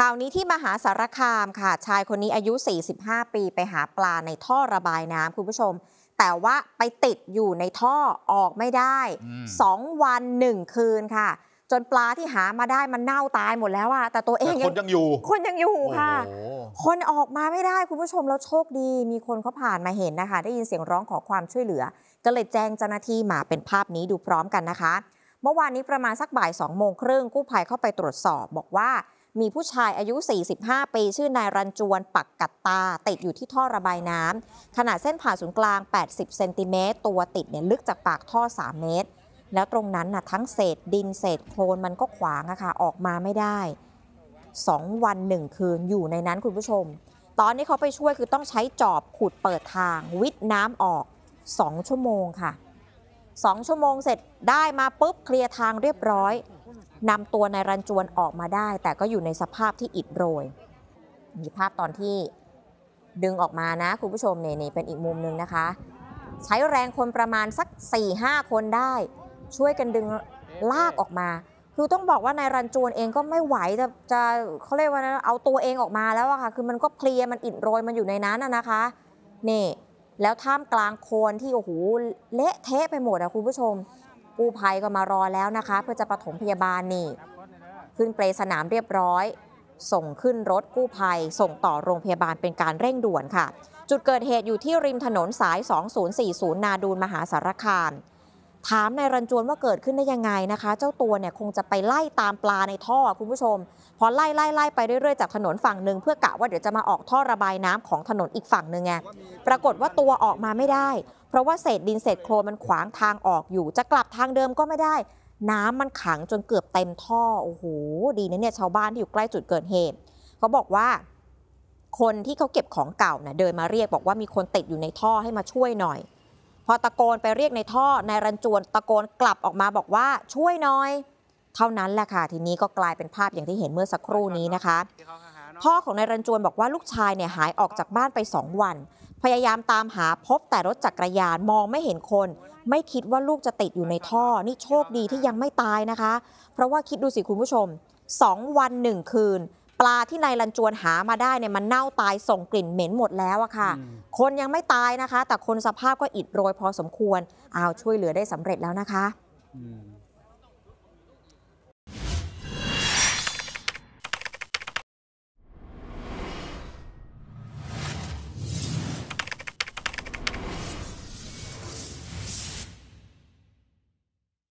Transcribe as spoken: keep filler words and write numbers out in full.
ข่าวนี้ที่มหาสารคามค่ะชายคนนี้อายุสี่สิบห้าปีไปหาปลาในท่อระบายน้ำคุณผู้ชมแต่ว่าไปติดอยู่ในท่อออกไม่ได้สองวันหนึ่งคืนค่ะจนปลาที่หามาได้มันเน่าตายหมดแล้วอะแต่ตัวเองคนยังอยู่คนยังอยู่ค่ะคนออกมาไม่ได้คุณผู้ชมแล้วโชคดีมีคนเขาผ่านมาเห็นนะคะได้ยินเสียงร้องขอความช่วยเหลือก็เลยแจ้งเจ้าหน้าที่มาเป็นภาพนี้ดูพร้อมกันนะคะเมื่อวานนี้ประมาณสักบ่ายสองโมงครึ่งกู้ภัยเข้าไปตรวจสอบบอกว่ามีผู้ชายอายุสี่สิบห้าปีชื่อนายรัญจวนปักกัตตาติดอยู่ที่ท่อระบายน้ำขนาดเส้นผ่าศูนย์กลางแปดสิบเซนติเมตรตัวติดเนี่ยลึกจากปากท่อสามเมตรแล้วตรงนั้นน่ะทั้งเศษดินเศษโคลนมันก็ขวางอะค่ะออกมาไม่ได้สองวันหนึ่งคืนอยู่ในนั้นคุณผู้ชมตอนนี้เขาไปช่วยคือต้องใช้จอบขุดเปิดทางวิดน้ำออกสองชั่วโมงค่ะสองชั่วโมงเสร็จได้มาปุ๊บเคลียร์ทางเรียบร้อยนำตัวนายรัญจวนออกมาได้แต่ก็อยู่ในสภาพที่อิดโรยมีภาพตอนที่ดึงออกมานะคุณผู้ชมเนี่ยเป็นอีกมุมนึงนะคะใช้แรงคนประมาณสัก สี่ห้า คนได้ช่วยกันดึงลากออกมาคือต้องบอกว่านายรัญจวนเองก็ไม่ไหวจะจะเขาเรียกว่าเอาตัวเองออกมาแล้วอะค่ะคือมันก็เพลียมันอิดโรยมันอยู่ในนั้นนะคะนี่แล้วท่ามกลางโคลนที่โอ้โหเละเทะไปหมดอะคุณผู้ชมกู้ภัยก็มารอแล้วนะคะเพื่อจะปฐมพยาบาลนี่ขึ้นเปลสนามเรียบร้อยส่งขึ้นรถกู้ภัยส่งต่อโรงพยาบาลเป็นการเร่งด่วนค่ะจุดเกิดเหตุอยู่ที่ริมถนนสายสองศูนย์สี่ศูนย์นาดูนมหาสารคามถามนายรัญจวนว่าเกิดขึ้นได้ยังไงนะคะเจ้าตัวเนี่ยคงจะไปไล่ตามปลาในท่อคุณผู้ชมพอไล่ไล่ไล่ไปเรื่อยๆจากถนนฝั่งหนึ่งเพื่อกะว่าเดี๋ยวจะมาออกท่อระบายน้ำของถนนอีกฝั่งหนึ่งไงปรากฏว่าตัวออกมาไม่ได้เพราะว่าเศษดินเศษโคลนมันขวางทางออกอยู่จะกลับทางเดิมก็ไม่ได้น้ำมันขังจนเกือบเต็มท่อโอ้โหดีนะเนี่ยชาวบ้านที่อยู่ใกล้จุดเกิดเหตุเขาบอกว่าคนที่เขาเก็บของเก่าเนี่ยเดินมาเรียกบอกว่ามีคนติดอยู่ในท่อให้มาช่วยหน่อยพอตะโกนไปเรียกในท่อนายรัญจวนตะโกนกลับออกมาบอกว่าช่วยหน่อยเท่านั้นแหละค่ะทีนี้ก็กลายเป็นภาพอย่างที่เห็นเมื่อสักครู่นี้นะคะพ่อของนายรัญจวนบอกว่าลูกชายเนี่ยหายออกจากบ้านไปสองวันพยายามตามหาพบแต่รถจักรยานมองไม่เห็นคนไม่คิดว่าลูกจะติดอยู่ในท่อนี่โชคดีที่ยังไม่ตายนะคะเพราะว่าคิดดูสิคุณผู้ชมสองวันหนึ่งคืนปลาที่นายรัญจวนหามาได้เนี่ยมันเน่าตายส่งกลิ่นเหม็นหมดแล้วอะค่ะคนยังไม่ตายนะคะแต่คนสภาพก็อิดโรยพอสมควรเอาช่วยเหลือได้สำเร็จแล้วนะคะ